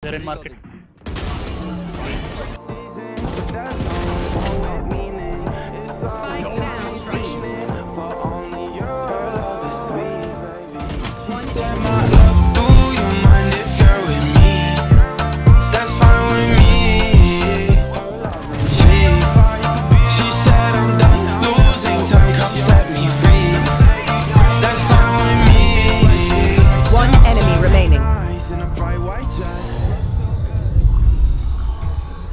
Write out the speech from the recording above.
They're in market.